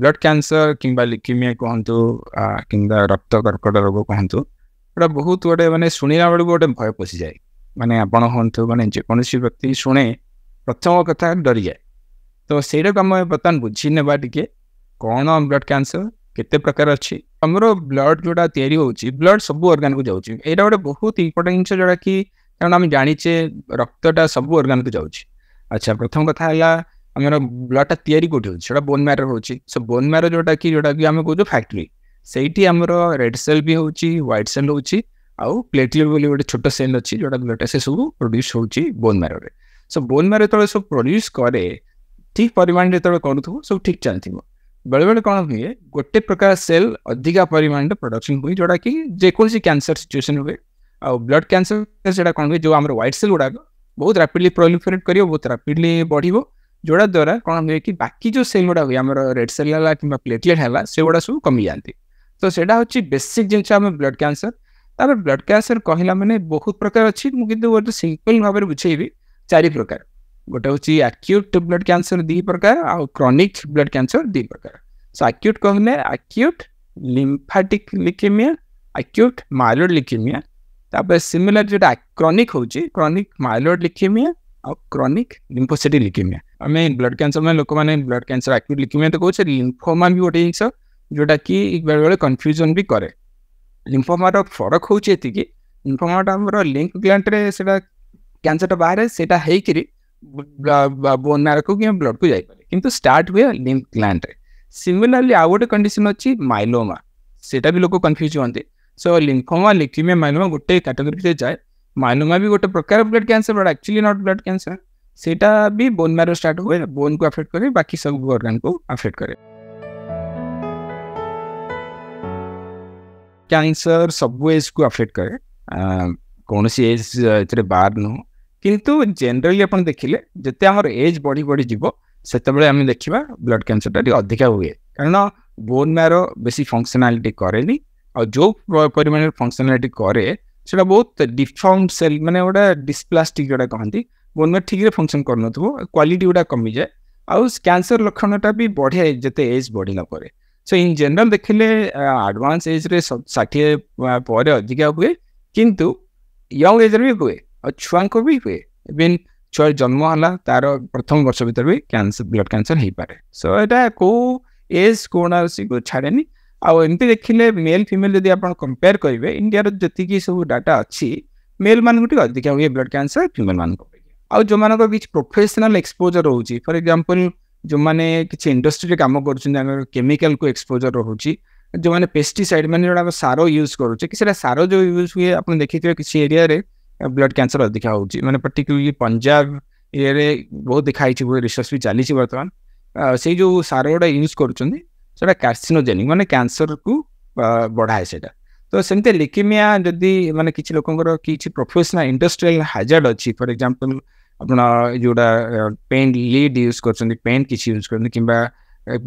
Blood cancer କିମ୍ବା ଲିକିମିଆ କୁହନ୍ତୁ କିମ୍ବା ରକ୍ତ କର୍କଟ ରୋଗ କୁହନ୍ତୁ ଏଟା ବହୁତ ଗୋଟେ ମାନେ ଶୁଣିଲା ବେଳକୁ ଗୋଟେ ଭୟ ପଶିଯାଏ। ମାନେ ଆପଣ ହୁଅନ୍ତୁ ମାନେ ଯେକୌଣସି ବ୍ୟକ୍ତି ଶୁଣେ ପ୍ରଥମ କଥା ଡରିଯାଏ। ତ ସେଇଟାକୁ ଆମେ ବର୍ତ୍ତମାନ ବୁଝି ନେବା ଟିକେ କ'ଣ ବ୍ଲଡ୍ କ୍ୟାନ୍ସର, କେତେ ପ୍ରକାର ଅଛି। ଆମର ବ୍ଲଡ୍ ଯେଉଁଟା ତିଆରି ହେଉଛି ବ୍ଲଡ୍ ସବୁ ଅର୍ଗାନକୁ ଯାଉଛି, ଏଇଟା ଗୋଟେ ବହୁତ ଇମ୍ପୋର୍ଟାଣ୍ଟ ଜିନିଷ ଯେଉଁଟାକି କାରଣ ଆମେ ଜାଣିଛେ ରକ୍ତଟା ସବୁ ଅର୍ଗାନକୁ ଯାଉଛି। ଆଚ୍ଛା, ପ୍ରଥମ କଥା ହେଲା ଆମର ବ୍ଲଡ୍ଟା ତିଆରି କେଉଁଠି ହେଉଛି, ସେଇଟା ବୋନ୍ ମ୍ୟାରୋ ହେଉଛି। ସୋ ବୋନ୍ ମ୍ୟାରୋ ଯେଉଁଟାକି ଆମେ କହୁଛୁ ଫ୍ୟାକ୍ଟ୍ରି, ସେଇଠି ଆମର ରେଡ୍ ସେଲ୍ ବି ହେଉଛି, ହ୍ୱାଇଟ୍ ସେଲ୍ ହେଉଛି, ଆଉ ପ୍ଲେଟଲେଟ୍ ବୋଲି ଗୋଟେ ଛୋଟ ସେଲ୍ ଅଛି ଯେଉଁଟା ବ୍ଲଡ୍ଟା ସେସବୁ ପ୍ରଡ୍ୟୁସ୍ ହେଉଛି ବୋନ୍ ମ୍ୟାରୋରେ। ସୋ ବୋନ୍ ମ୍ୟାରୋ ଯେତେବେଳେ ସବୁ ପ୍ରଡ୍ୟୁସ୍ କରେ ଠିକ୍ ପରିମାଣରେ ଯେତେବେଳେ କରୁଥିବ ସବୁ ଠିକ୍ ଚାଲିଥିବ। ବେଳେବେଳେ କ'ଣ ହୁଏ ଗୋଟେ ପ୍ରକାର ସେଲ୍ ଅଧିକା ପରିମାଣରେ ପ୍ରଡକ୍ସନ୍ ହୁଏ ଯେଉଁଟାକି ଯେକୌଣସି କ୍ୟାନ୍ସର ସିଚୁଏସନ୍ ହୁଏ। ଆଉ ବ୍ଲଡ୍ କ୍ୟାନ୍ସର ସେଇଟା କ'ଣ ହୁଏ ଯେଉଁ ଆମର ହ୍ୱାଇଟ୍ ସେଲ୍ ଗୁଡ଼ାକ ବହୁତ ରାପିଡ଼ଲି ପ୍ରୋଲିଫରେଟ୍ କରିବ, ବହୁତ ରାପିଡ଼ଲି ବଢ଼ିବ, जोड़ा द्वारा कौन हुए कि बाकी जो सेल गुड़ा हुए आम रेड सेल है कि प्लेटलेट है से गुड़ा सब कमी जाती। तो सेटा हूँ बेसिक जिनस ब्लड कैंसर। तापर ब्लड कैंसर कहला मैंने बहुत प्रकार अच्छी मुझे गोटे सिंपल भाव में बुझेबी चार प्रकार। गोटे हूँ आक्यूट ब्लड कैंसर दी प्रकार आउ क्रॉनिक ब्लड कैंसर दी प्रकार। सो आक्यूट कहले acute lymphatic leukaemia, acute myeloid leukaemia, तापर सिमिलर जो क्रॉनिक हूँ क्रॉनिक मायलोइड लिकेमिया और क्रॉनिक लिम्फोसाइटिक लिकेमिया। आमे ब्लड कैंसर में लोक मैंने ब्लड कैंसर आक्यूट लिकेमिया तो कहे लिम्फोमा भी गोटे जिन जोटा कि बेले बेले कन्फ्यूजन भी करे। लिम्फोमार फरक हूँ ये कि लिम्फोमाटा आम लिम्फ ग्लैंड से कैंसरटा बाहर सेटा होकर बोन मैरो को कि ब्लड को जापे कितु स्टार्ट हुए लिम्फ ग्लैंड। सिमिलरली आउ गोटे कंडीशन अच्छी माइलोमा, सेटा भी लोक कन्फ्यूज हुए। सो लिम्फोमा लिकेमिया माइलोमा गोटे कैटेगरी जाए। माइलोमा भी गोटे प्रकार blood cancer but actually not blood cancer, सेटा भी बोन मैरो स्टार्ट हुए, बोन को अफेक्ट करे, बाकी सब ऑर्गन को अफेक्ट करे। कैंसर सब एज को अफेक्ट करे, कौन सी एज ए बाहर नु किंतु जनरली अपन देखिले जते हमर एज बढ़ी बढ़ी जीवो सेतबेले आमे देखिबा ब्लड कैंसर टा अधिक हुए कारण बोन मैरो बेसी फंक्शनालिटी करेनी और जो परिमाण फंक्शनालिटी करे सेटा बहुत डिफॉर्म सेल माने ओडा डिस्प्लास्टिक जोडा कहंती बोन मैरो ठीक रे फंक्शन करन थबो, क्वालिटी ओडा कमी जाए और कैंसर लक्षणटा भी बढ़े जते एज बढ़िला परे। सो इन जनरल देखिले एडवांस एज रे 60 पर अधिक हुए किंतु यंग एज रे भी हुए और छुआ को भी हुए। इवन छुआ जन्म होला तार प्रथम वर्ष भीतर भी कैंसर ब्लड कैंसर हो पाए। सो एटा को एज कोना से छाड़ेनी। आउ एमती देखिले मेल फिमेल जब आप कंपेयर करेंगे इंडिया जी सब डाटा अच्छी मेल मान अधिक हुए ब्लड कैंसर फिमेल मान आज जो मान कि प्रोफेशनल एक्सपोजर रोचे। फॉर एग्जांपल जो माने कि इंडस्ट्री काम कर केमिकल को एक्सपोजर रोचे, जो माने पेस्टिसाइड मान जो सार यूज करुचे कि सार जो यूज हुए आप देखिए किसी एरिया रे ब्लड कैंसर अधिक होती माने पर्टिकुलरली पंजाब एरिया बहुत दिखाई रिसर्च भी चली बर्तमान से जो सार गुड़ा यूज कर सेटा कार्सिनोजेनिक माने कैंसर को बढ़ाए सेटा। तो सेमती लिकेमिया जदि माने किसी लोकंर किसी प्रोफेशनल इंडस्ट्रियल हाजार्ड अच्छी। फॉर एग्जांपल अपना जोड़ा पेंट लीड यूज कर पेंट किसी यूज कर कि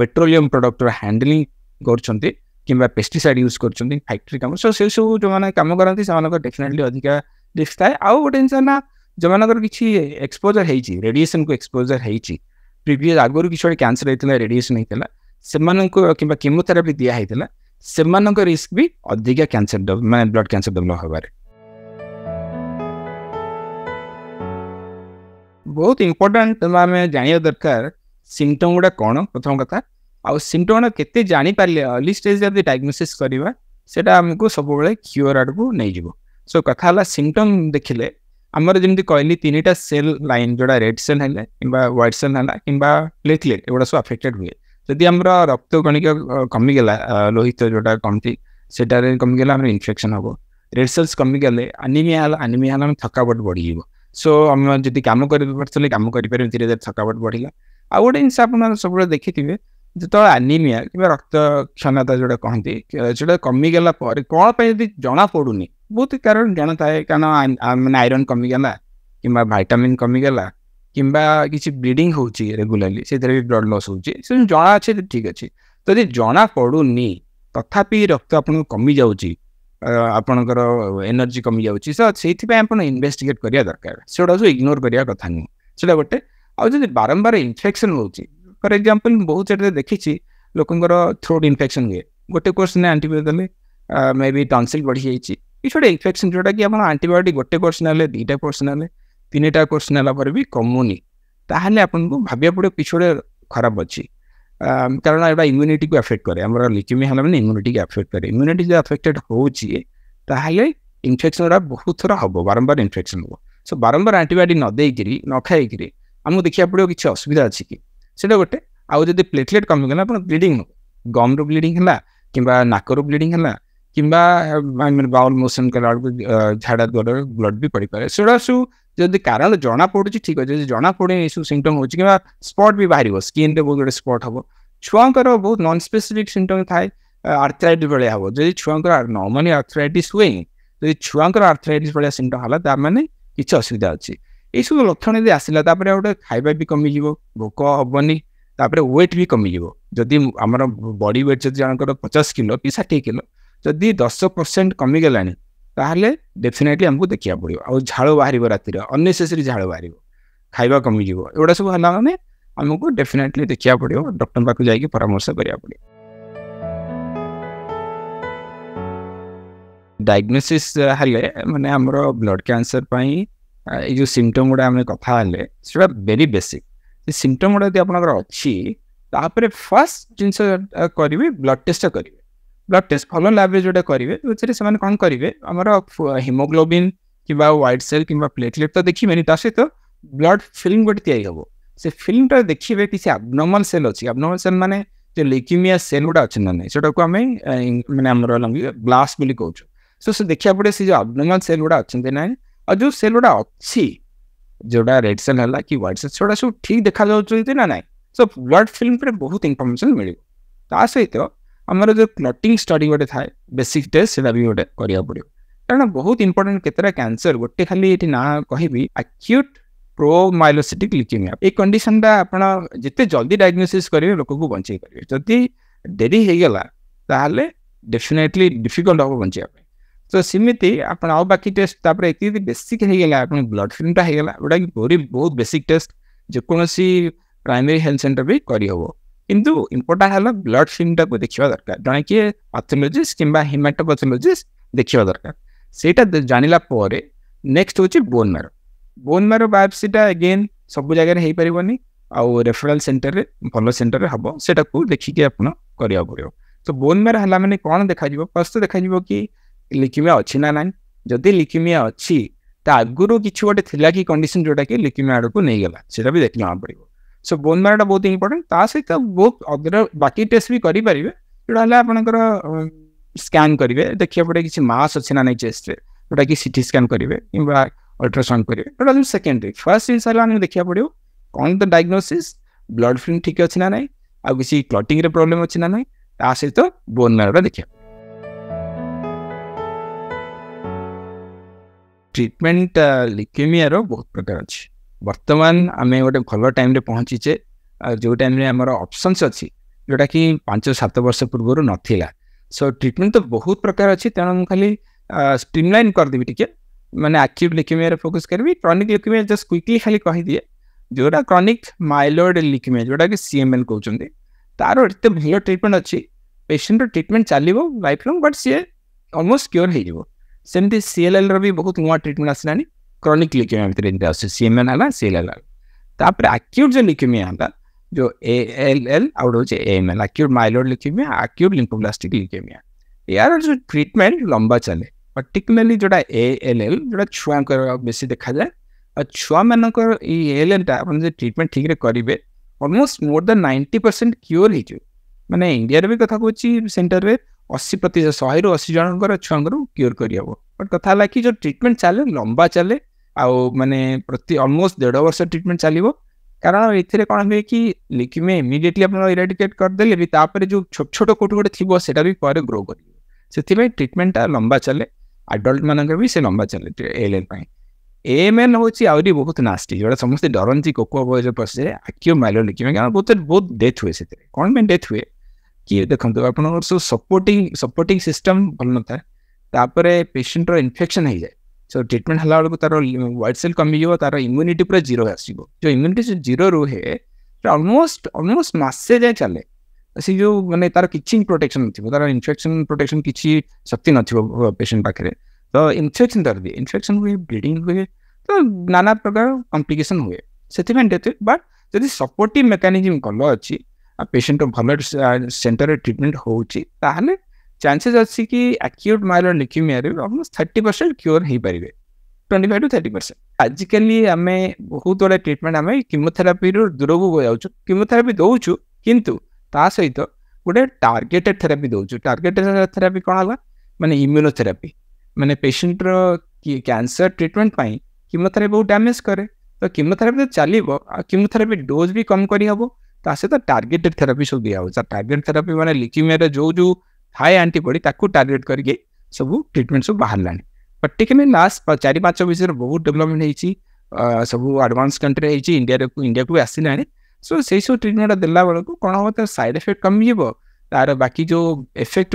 पेट्रोलियम प्रोडक्ट हैंडलिंग कर पेस्टिसाइड यूज कर फैक्ट्री काम सो से सब जो मैंने कम करती से डेफिनेटली अधिका रिस्क थाए। आउ गोटे जिनसा जो मानकर किसी एक्सपोजर होती रेडिएशन को एक्सपोजर होती प्रिवियस आगुरी किसी गोटे कैंसर होता रेडिएशन होता सेमान को किंबा कीमोथेरापी दिया है सेमान को रिस्क भी अधिक कैंसर मैं ब्लड कैंसर डेवलप होबार। बहुत इंपोर्टेंट आम जाना दरकार सिम्पटम गुड़ा कौन प्रथम कथा आउ सिम्पटम केते जानी पारले अर्ली स्टेज जब डायग्नोसिस करवा सेटा हमको सब क्योर आड़ को नहीं जीवो। सो कथा हला सिम्पटम देखिले आमर जमी कहली तीन टा सेल लाइन जोड़ा रेड सेल है व्हाइट सेल है कि प्लेटलेट एगुड़ा सब अफेक्टेड हुए। जदि आम रक्त कणिका कमीगला लोहित जोटा कमती से कमीगला आम इनफेक्शन हम रेड सेल्स कमीगले आनीमिया आम थकावट बढ़ीज। सो आम जब कम करते कम करें धीरे धीरे थकावट बढ़ला। आउ गोटे जिन आप सब देखि थे जो आनीमिया कि रक्त क्षमता जोटा कहते जो कमीगला कौन पर जना पड़ूनी बहुत कारण जाना था कारण आयरन कमीगला कि भाइटामिन कमीगला किंबा किसी ब्लीडिंग होची रेगुलरली से ब्लड लॉस होची जना अच्छे तो ठीक अच्छे। तो ये जना पड़ूनी तथापि रक्त आपन कमी जाऊँगी आपणकर एनर्जी कमी जाऊँगी से आप इन्वेस्टिगेट करिया दरकार से सब इग्नोर करिया कथा नुह से गोटे। आज बारंबार इन्फेक्शन होची फॉर एग्जांपल बहुत जगह देखी लोकंगर थ्रोट इनफेक्शन हुए गोटे कोर्स ने एंटीबायोटिक देले मे बी टॉन्सिल बढ़ी जाइए ये इनफेक्शन जोटा कि आप एंटीबायोटिक गोटे कोर्स ने दुईटा कोर्स ने तीनटा कोर्स नाला पर भी कमुनी ताहले आपको भाबिया पड़े किछोड़े खराब अच्छी कारण एटा इम्यूनिटी को अफेक्ट करे आम लिक्यूमिया है मैंने इम्यूनिटी को अफेक्ट करे इम्यूनिटी जो अफेक्टेड होले इनफेक्शन गुरा बहुत थोड़ा हम बारंबार इनफेक्शन हम सो बारंबार एंटीबायोटिक नदेकरी न खाई आमको देखा पड़ो किसी असुविधा अच्छी कि सीटा गोटे आउ जब प्लेटलेट कमिगला आप ब्लीडिंग हम गम्रु ब्लीडिंग है कि नाकरु ब्लीडिंग है कि बाउल मोशन कला झाड़ा द्वारा ब्लड भी पड़ी पाए से सब जब कारण जना पड़ू ठीक अच्छे जब जना पड़े ये सब सिम्पटम हो स्पॉट भी बाहर स्किन बहुत गोटे स्पॉट हम छुआर बहुत नॉन स्पेसिफिक सिम्पटम थाए आर्थराइटिस भाया हम जब छुआर नॉर्मली आर्थराइटिस हुए जब छुआर आर्थराइटिस भाया सिम्पटम है तार मैंने किसी असुविधा अच्छी ये सब लक्षण यदि आसला गोटे खावा भी कमिज भोक हेनी वेट भी कमिज जदि आम बडी वेट जब जनकर 50 किलो कि 60 किलो जदि 10% कमिगला ताहले डेफिनेटली हमको देखा पड़ो आ झाड़ बाहर रात अननेसेसरी झाड़ बाहर खावा कमिज एगुड़ा सब है मैंने आमको डेफिनेटली देखा पड़ो डॉक्टर पाक जाइए परामर्श करा पड़ो। डायग्नोसिस है माने हमर ब्लड कैंसर पर जो सिम्पटम गुड़ा आम कथा से वेरी बेसिक सिम्पटम गुड़ा यदि आप अच्छी तापर फर्स्ट जिनस करेंगे ब्लड टेस्ट करेंगे ब्लड टेस्ट भल लैब्रे जोटा करेंगे जो से कौन करेंगे आमर हिमोग्लोबिन कि व्हाइट सेल कि प्लेटलेट तो देखिए सहित ब्लड फिल्म गोटे तैयारी हम से फिल्मटा देखिए किसी एब्नॉर्मल सेल अच्छी एब्नॉर्मल सेल माने जो ल्यूकेमिया सेल गुड़ा अच्छे ना नहीं से मैंने ब्लास्ट भी कौच सो देखा पड़े से जो एब्नॉर्मल सेल गुड़ा अच्छे ना और जो सेल गुड़ा अच्छी जोटा रेड सेल है कि व्हाइट सेल से सब ठीक देखा ना ना सो ब्लड फिल्म पर बहुत इनफर्मेशन मिले ता सहित आमर जो क्लॉटिंग स्टडी गोटे थाए बेसिक टेस्ट से भी गोटे करा पड़ो कारण बहुत इंपोर्टेंट केतरा कैंसर गोटे खाली ये ना कहबी एक्यूट प्रोमाइलोसाइटिक ल्यूकेमिया ये कंडीशनटा आप जिते जल्दी डायग्नोसिस करेंगे लोक को बंचई पारे जदि डेरी होगा ताहले डेफिनेटली डिफिकल्ट हम बंचापी तो सेमती आप बाकी टेस्ट एक बेसिक होगा आप ब्लड फिल्मटा होगा जोटा कि बहुत बेसिक टेस्ट जेकोसी प्राइमरी हेल्थ सेंटर भी करहब किंतु इम्पोर्टेंट है ब्लड फिल्म टाक देखा दरकार जड़े किए पैथोलॉजिस्ट कि हेमाटोपैथोलॉजिस्ट देखा दरकार सेटा जानिला परे नेक्स्ट होची बोन मैरो। बोन मैरो बायोप्सीटा अगेन सब जगह हो पारनी आउ रेफरल सेंटर भल सेंटर हम सेटा को देखिकी आपन करिया पड़ो तो बोन मैरो है मैंने कौन देखा फर्स्ट तो देखा कि ल्यूकेमिया अच्छी ना ना जदि ल्यूकेमिया अच्छी तो आगुरी किसी गोटे थिला कि कंडीशन जोटा कि ल्यूकेमिया आड़ को नहींगला से भी देखना पड़ो सो बोन मैरोटा बहुत इम्पोर्टेंट ता सहित बहुत अदर बाकी टेस्ट भी करेंगे जोटा है आपंकर स्कैन करेंगे देखा पड़े किसी मास अच्छे ना नहीं चेस्ट में जोटा कि सीटी स्कैन करेंगे कि अल्ट्रासाउंड करेंगे जोटा जो सेकेंडरी फर्स्ट जिनस देखा पड़ो कौन तो डायग्नोसिस ब्लड फिल्म ठीक अच्छे ना नहीं आउ किसी क्लॉटिंग रे प्रॉब्लम अच्छे ना नहीं ता सहित बोन मैरोटा देखा ट्रीटमेंट ल्यूकेमिया बहुत प्रकार अच्छे बर्तमान आम गोटे भल टाइम रे पहुँचीचे जो टाइम रे आमर ऑप्शंस अच्छी जोटा कि 5-7 वर्ष पूर्वर नाला सो ट्रीटमेंट तो बहुत प्रकार अच्छी तेना मुझे खाली स्ट्रीमलाइन करदेवी टी मैंने एक्यूट ल्यूकेमिया फोकस करी क्रॉनिक ल्यूकेमिया जस्ट क्विकली खाली कहीदे जोटा क्रॉनिक माइलॉयड ल्यूकेमिया जोटा कि सीएमएल कहते तार एत भल ट्रिटमेंट अच्छी पेसेंटर ट्रिटमेंट चलो लाइफ लंग बट सी अलमोस्ट क्योर होमती सीएलएल रि बहुत नुआ ट्रिटमेंट आसलानी क्रॉनिक ल्यूकेमिया भितर आस सीएमएल है सीएलएल तापर एक्यूट जो ल्यूकेमिया है जो एएलएल आउट होचे AML acute myeloid leukaemia acute lymphoblastic leukaemia यार जो ट्रीटमेंट लंबा चले पर्टिकुलरली जोटा एएलएल जोटा छुआं बेसी देखा जाए और छुआ मान एएलएलटा आप ट्रीटमेंट ठीक से करेंगे अलमोस्ट मोर देन 90% क्योर हो माने इंडिया भी कथा कहूँ सेंटर में 80% 100-80 जन छुआ क्योर करहब बट कथा है कि जो ट्रीटमेंट चले लंबा चले आउ माने प्रति अलमोस्ट 1.5 वर्ष ट्रिटमेंट चलो कारण ये कौन हुए कि ल्यूकेमिया इमिडिएटली अपना इराडिकेट करदेले भी तापर जो छोट छोट कोटे गोटे थी से भी पर ग्रो कर ट्रिटमेंटा लंबा चले आडल्ट मानक भी से लंबा चले एएलएल एएमएल हूँ आहरी बहुत नास्टी जो समस्त डरती कोको जो पशे एक्यूट माइलॉयड ल्यूकेमिया कारण बहुत डेथ हुए से कौन पे डेथ हुए कि देखो आप सब सपोर्टिंग सिस्टम भल न था तापर पेसेंटर इनफेक्शन हो जाए सो ट्रीटमेंट हला बेलू तार व्हाइट सेल कमिज तार इम्यूनिटी पूरा जीरो आसो इम्यूनिटी जीरो रुहे अलमोस्ट मासे जाए चले See you when I tar kitchen protection, whether infection protection kitchen, something patient bakere. The infection there be infection way, bleeding way, the nana program complication way. Settlement death, but there is supportive mechanism colochi, a patient of Hamlet center treatment hochi, the chances are sicky acute myeloid leukemia almost 30% cure he by way. 25 to 30%. Agically, I may who told a treatment, I may chemotherapy or durobu, chemotherapy dochu, kintu. तासहित गुडे targeted therapy दोजु targeted therapy कोन होला माने immunotherapy माने patient रो cancer treatment पई chemotherapy बहुत डैमेज करे तो कीमोथेरेपी तो चालिबो आ कीमोथेरेपी डोज भी कम करी हबो तासे तो टार्गेटेड थेरेपी सब दिया हो जा टारगेट थेरेपी माने ल्यूकेमिया रे जो जो हाई एंटीबॉडी ताकू टारगेट करके सब ट्रीटमेंट सब बाहर लानी पर्टिकुलरली लास्ट 4-5 विषय बहुत डेवलपमेंट हेची सब एडवांस कंट्री हेची इंडिया को आसीलानी So, this treatment is the side effect come the effect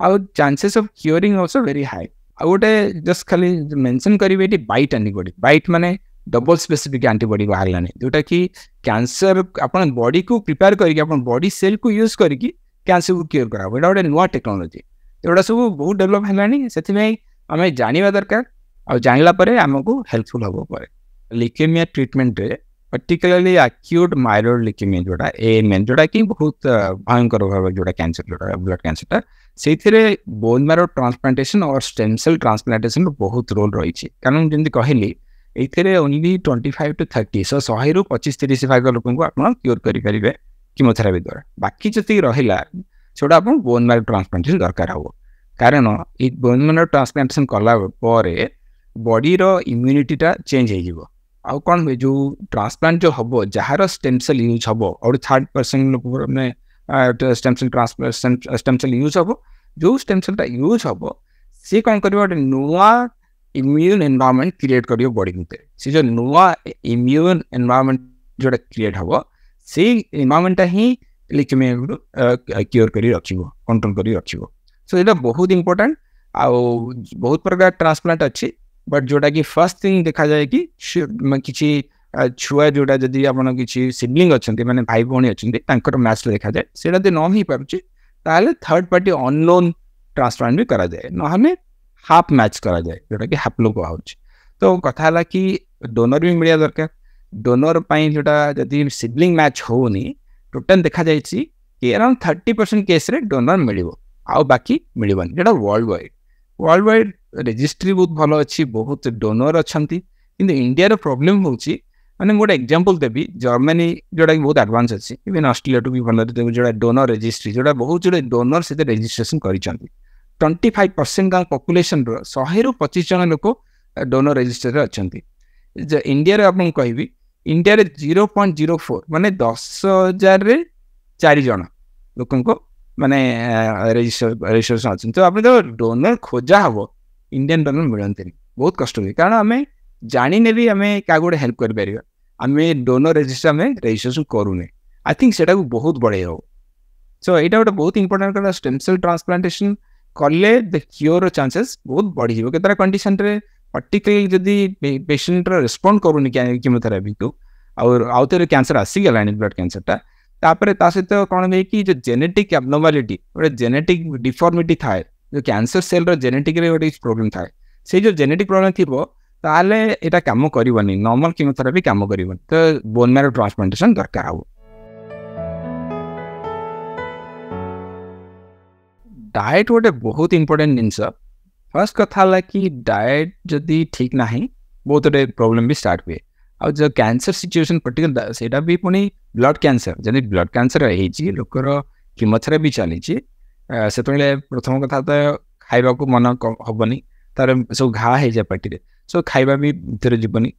and chances of curing also very high. I would just mention bite antibody. Bite means double specific antibody. That cancer body prepare body cell use cancer cure without a new technology. That is very developed helpful. Leukemia treatment particularly acute myeloid leukemia जोड़ा AML जोड़ा कि बहुत भयंकर भाव जोड़ा cancer जोड़ा blood cancer टा से इतने बोन मैरो ट्रांसप्लांटेशन और स्टेम सेल ट्रांसप्लांटेशन में बहुत रोल रही ची कारण जिन्दे कहेली इतने only 25 to 30 सो सही रूप 25-35 का लोगों को अपना क्योर करी करी गए कीमोथेरेपी द्वारा बाकी जो तीर रहेला छोटा अपन बोन मैरो ट्रांसप्लांटेशन दरकार हो कारण एक बोन मैरो ट्रांसप्लांटेशन कला परे बॉडी रो इम्यूनिटी टा चेंज हे जीवो आउ कोन वे जो ट्रांसप्लांट जो हबो जहार स्टेम सेल यूज हबो और थर्ड पर्सन में stem cell transplant stem cell use हबो जो स्टेम सेल ता यूज हबो से कोन करबो नोआ इम्यून एनवायरनमेंट क्रिएट करियो बॉडी में से जो नोआ इम्यून एनवायरनमेंट जोडा क्रिएट हबो से एनवायरनमेंट ही ल्यूकेमिया क्योर करी रखिबो कंट्रोल करी रखिबो सो एटा बहुत इंपोर्टेंट आ बहुत प्रकार ट्रांसप्लांट अछि बट जोटा कि फर्स्ट थिंग देखा जाए कि किसी छुआ जोटा जदि आपन किसी सिबलिंग अछंती माने भाई बहनी अछंती तांकर मैच देखा जाए सेटा दे नही पाछी ताले थर्ड पार्टी ऑनलोन ट्रांसप्लांट भी करा जाए न हमें हाफ मैच करा जाए जोटा कि हापलो को आउछ तो कथा हला कि डोनर भी मिलिया दरकार डोनर पई जोटा जदि सिबलिंग मैच होनी टोटल देखा जाय छी कि अराउंड 30% केस रे डोनर मिलिबो आ बाकी मिलिबन जेटा वर्ल्ड वाइड registry बहुत भलो अछि बहुत डोनर अछंती इन इंडिया रो प्रॉब्लम होछि माने मोड एग्जांपल देबी जर्मनी जोडा बहुत एडवांस अछि इवन ऑस्ट्रेलिया टू भी भलो जोडा डोनर रजिस्ट्री जोडा बहुत जोडा डोनर से रजिस्ट्रेशन करिचंती 25% का पॉपुलेशन रो 100 रो 25 जन लोक डोनर रजिस्टर अछंती जे इंडिया रे आपन कहबी इंडिया रे 0.04 माने 10000 रे 4 जन लोकन को माने रजिस्ट्रेशन अछंती तो आपन तो डोनर खोजा हबो इंडियन डोनर मिलते बहुत कष्ट हुए कारण आम जाने भी आम क्या गोटे हेल्प कर आम डोनर रजिस्टर में रजिस्ट्रेशन करूने आई थिंक से बहुत बढ़िया हो सो यहाँ गोटे बहुत इंपोर्टेंट क्या स्टेम सेल ट्रांसप्लांटेशन कले द क्योर चांसेस बहुत बढ़ी जाए कतरा कंडीशन पर्टिकुलरली जदि पेसेंट रेस्पंड करूनी कीमोथेरापी को आउे कैंसर आसीगला ब्लड कैंसरटा तापर ता सहित कौन हुए कि जो जेनेटिक एबनॉर्मालिटी गोटे जेनेटिक डिफॉर्मिटी थाए जो कैंसर सेल रो जेनेटिक रे गोटे प्रॉब्लम थाए से जो जेनेटिक प्रॉब्लम थिबो ताले एटा काम करिवनी नॉर्मल कीमोथेरेपी काम करिवनी तो बोन मैरो ट्रांसप्लांटेशन दरकार हो डाइट गोटे बहुत इंपोर्टेंट जिंस फर्स्ट कथा ला कि डाइट जदी ठीक नाही बहुत रे प्रॉब्लम भी स्टार्ट हुए आ जो कैंसर सिचुएशन पर्टिकुलर सेटा भी पुनी ब्लड कैंसर जदी ब्लड कैंसर हे जी लोकर कीमोथेरेपी चली छी से प्रथम कथा तो खावा मन हेनी तार सब घा हो जाए पार्टी में सो खावा भी भितर जीवनी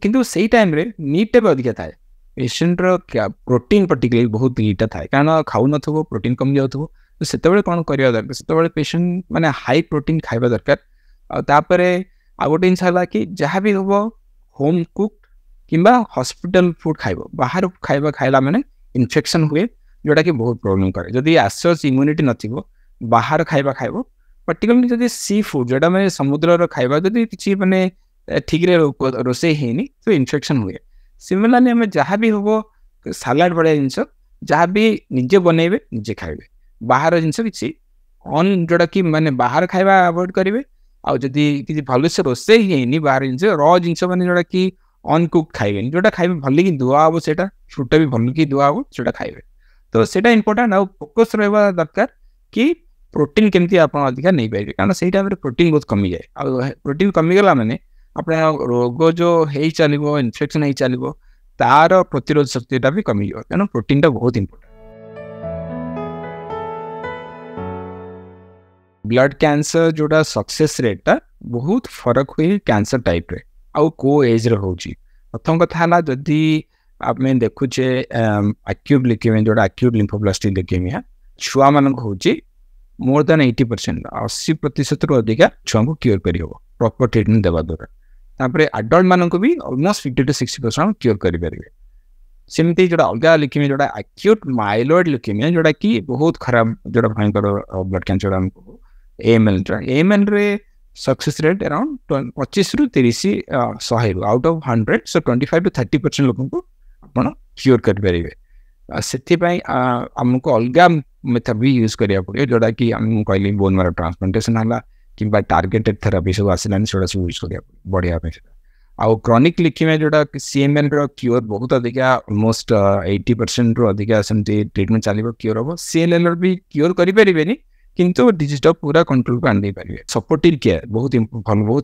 कितु से टाइम नीटा भी अधिका थाए पेसेंटर प्रोटीन पर्टिकुलरली बहुत नीटा थाए कारण खाऊ न प्रोटीन कमी जाऊ से कौन करवा दरकार से पेसेंट माने हाई प्रोटीन खावा दरकार तापर आ गोटे जिन है कि जहाँ भी हम होम कुक्ड किंबा हॉस्पिटल फूड खाइब बाहर खावा खाइला माने इन्फेक्शन हुए जोटा कि बहुत प्रॉब्लम करे जदि एसोस इम्यूनिटी नथिबो बाहर खाइबा खाइबो पर्टिकुलरली जदि सी फूड जोटा माने समुद्र रो खाइबा जदि किछि माने ठीक रे रोसे हेनी तो इन्फेक्शन हुए सिमिलरली हमें जहां भी होबो सलाड बडा जिंस जहाँ भी निजे बनइबे निजे खाइबे बाहर जिनस किसी अन जोड़ा कि माने बाहर खाइबा अवॉइड करेंगे आउ जदि किसी भल से रोसे ही बाहर जिनस रॉ जिनस माने जोड़ा कि अनकुक खाइबे जोटा खाइबे भल कि धुआ हम सेटा छुटा भी भल कि धुआ हम से खाइबे तो सेटा इंपोर्टेंट आउ फोकस रहबा दरकार कि प्रोटीन केमती आप अधिका नहीं पारे कारण सही टाइम प्रोटीन बहुत कमी जाए आ प्रोटीन कमीगला मैंने अपना रोग जो है चलो इनफेक्शन है चलो तार प्रतिरोध शक्तिटा भी कमी जाए कारण प्रोटीन टा बहुत इंपोर्टेंट। ब्लड कैंसर जोटा सक्सेस रेटा बहुत फरक हुए कैंसर टाइप रे आउ को एज रे होची प्रथम कथा ना जदि आमे देखुचे एक्यूट लिकेमिया जोटा एक्यूट लिम्फोब्लास्टिक लिकेमिया छुआ मान होची मोर देन 80% 80% रु अधिक छुआ को क्योर करियो प्रॉपर ट्रीटमेंट देवा द्वारा तापरे एडल्ट मान को भी ऑलमोस्ट 50 to 60% क्योर करि परिबे। सेमती जोटा अलग लिकेमिया जोटा एक्यूट माइलॉइड लिकेमिया जोटा कि बहुत खराब जोटा भयंकर ब्लड कैंसर हमको AML AML रे success rate around 25 to 30 100 out of 100 so 25 to 30% लोगों को अपन क्योर कर पारे से आमको अलग मेथड भी यूज करा पड़ो जोटा कि कहली बोन मारो ट्रांसप्लांटेशन है कि टार्गेटेड थेरापी सब आसानी से यूज कर बढ़िया आउ क्रॉनिक लिकेमिया जोटा CML रो क्योर बहुत अधिक अलमोस्ट 80% रु अधिक सेमती ट्रिटमेंट चलो क्योर हम CLL भी क्योर करें किंतु डिजिट पूरा कंट्रोल को आने पारे सपोर्टिव केयर बहुत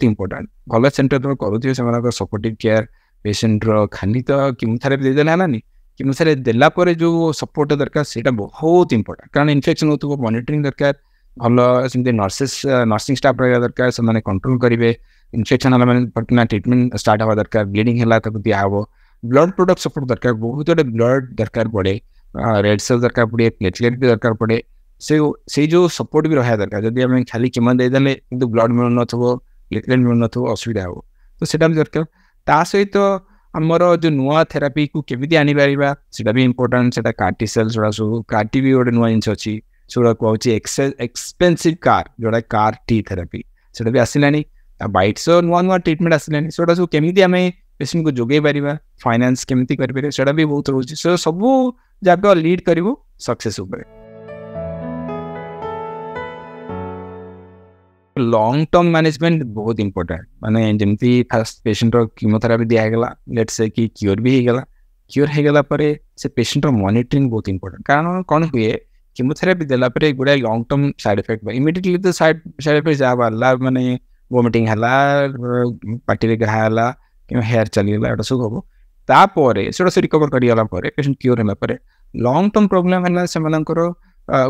इंपोर्टेंट भल सेन्टर करुवे से सपोर्टिव केयर पेसेंट खाली तो कीमोथेरेपी देदेले हालानी कीमोथेरेपी देलापर जो सपोर्ट दरकार से बहुत इंपोर्टेंट कारण इन्फेक्शन हो मॉनिटरिंग दरकार भल से नर्सेस नर्सिंग स्टाफ रहा दरकार से कंट्रोल करेंगे इन्फेक्शन है मैंने ट्रिटमेंट स्टार्ट हवा दरकार ब्लीडिंग है दिहाव ब्लड प्रोडक्ट सपोर्ट दरकार बहुत गोटे ब्लड दरकार पड़े रेड सेल दरकार पड़े प्लेटलेट भी दरकार पड़े से जो सपोर्ट भी रहा दरकार जब आम खाली कीमो देदेले कि ब्लड मिल न प्लेटलेट मिल असुविधा हो तो सैटा भी दरकार ता सहित आमर जो नुआ थेरापी को केमी आनी पारा से भी इंपोर्टेंट से CAR T cells सब CAR T भी गोटे नुआ जिन अच्छी से कहे एक्सपेनसीव कार जोटा CAR T थेरापी से भी आसलानी बाइट्स नुआ नुआ ट्रिटमेंट आसलानी से सब केमी आम पेसेंट को जोगे पार फाइनान्स केमती करा भी बहुत रोचे से सब जगह लीड कर सक्सेस लॉन्ग टर्म मैनेजमेंट बहुत इंपोर्टेंट माने जमती फास्ट पेशेंट कीमोथेरापी दिगला लेट्स से कि क्योर भी होगा क्योर होगा से पेशेंट मॉनिटरिंग बहुत इंपोर्टेंट कारण कौन हुए कीमोथेरापी देलापर गुड़ाए long term side effect immediately तो साइड इफेक्ट जहाँ बाहर माने वोमिटिंग है पार्टी घाला कि हेयर चलीगला एटा सब हम तापर से रिकवर करगला पेशेंट क्योर होगापर लॉन्ग टर्म प्रोब्लेम है से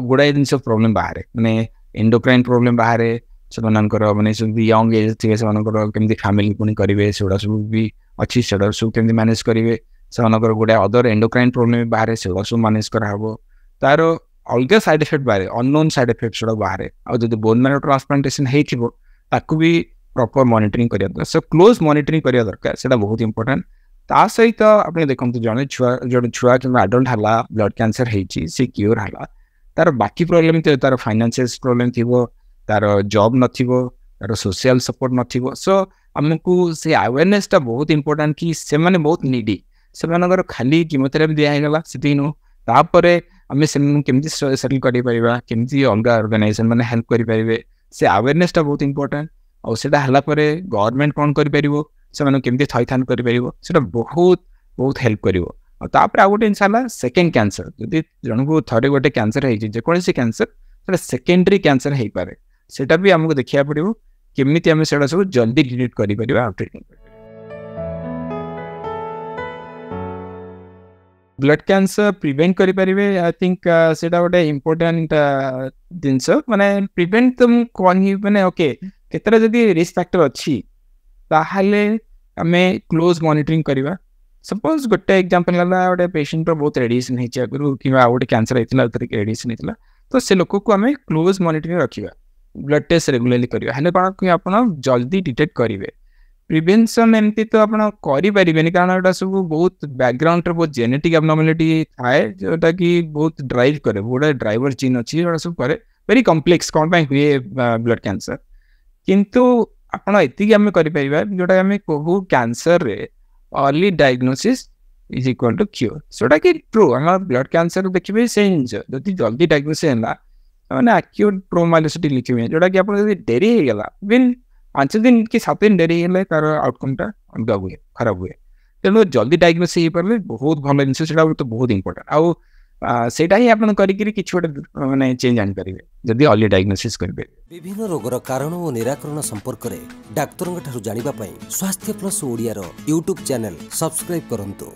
गुड़ाए जिन प्रोब्लेम बाहर मैंने एंडोक्राइन प्रोब्लेम बाहर से मानने सब यंग एज थे सेमती फैमिली पुणी करेंगे सेगुड़ा सब भी अच्छी से सब कमी मैनेज करेंगे से गोटे अदर एंडोक्राइन प्रोब्लेम बाहर सेगुड़ा सब मैनेज कराव तार अलग साइड इफेक्ट बाहर अननोन साइड इफेक्ट से बाहर आज जब बोन मैरो ट्रांसप्लांटेशन होता भी प्रॉपर मॉनिटरिंग करा दरकार सब क्लोज मॉनिटरिंग करा दरकार से बहुत इंपोर्टेंट ता सहित आपने देखते जड़े छुआ जो छुआ कि एडल्ट है ब्लड कैंसर होती सी क्योर है तार बाकी प्रोब्लेम थी तार फाइनेंशियल प्रोब्लेम थी तार जॉब नथिबो तार सोशल सपोर्ट नथिबो सो हमको से अवेयरनेस ता बहुत इंपोर्टेंट कि से माने बहुत नीडी से मानकर खाली कीमोथेरेपी दिगला से नु तापर आम से केमती सेटल करमी अलग ऑर्गेनाइजेशन मैंने हेल्प करेंगे से अवेयरनेस ता बहुत इंपोर्टेंट और से गवर्नमेंट कौन करमी थैथान कर बहुत बहुत हेल्प कर तापर आ गए जिनस है सेकेंड कैंसर जब जन को थे गोटे कैंसर होकोसी कैंसर सेकेंडरी कैंसर हो पाए सेटा भी आमको देखा पड़ो केमी आम से सब जल्दी डिलीट कर ट्रिटमेंट ब्लड कैंसर प्रिवेंट करेंगे आई थिंक से गोटे इम्पोर्टेंट जिनस मैंने प्रिवेंट तो मुझे मैंने ओके केतरा जदि रिस्क फैक्टर अच्छी ताहले आमे क्लोज मॉनिटरिंग करवा सपोज गोटे एग्जांपल है गोटे पेशेंट बहुत रेडिएशन होती आगुरी कि गोटे कैंसर होता रेडिएशन होता तो से लोक को आम क्लोज मॉनिटरिंग रखा ब्लड टेस्ट रेगुलरली करेंगे कौन आप जल्दी डिटेक्ट करेंगे प्रिवेंशन एमती तो आपरें कारण यहाँ सब बहुत बैकग्राउंड बहुत जेनेटिक एबनॉर्मालिटी थाए जोटा कि बहुत ड्राइव करे गोटे ड्राइवर जीन अच्छी जो सब कै वेरी कम्प्लेक्स कौन पर हुए ब्लड कैंसर किंतु आपत आम करें जोटा आम कहू cancer early diagnosis is equal to cure. So that is true. Amar blood cancer देखिबे सेम जे जति जल्दी डायग्नोसिस होला माने acute promyelocytic leukemia जोडा कि आपण जति देरी हे गेला बिन 5 दिन कि 7 दिन देरी हेले तार आउटकम ता अलग होय खराब होय तेनो जल्दी डायग्नोसिस हे परले बहुत भलो इनसे सेटा तो बहुत इंपोर्टेंट आउ सेटा ही आपण करी कि किछु माने चेंज आन करिवे जदी अर्ली डायग्नोसिस करबे विभिन्न रोगर कारण ओ निराकरण संपर्क रे डाक्टरन ठारु जानिबा पई स्वास्थ्य प्लस ओडिया रो YouTube चैनल सब्सक्राइब करंतु।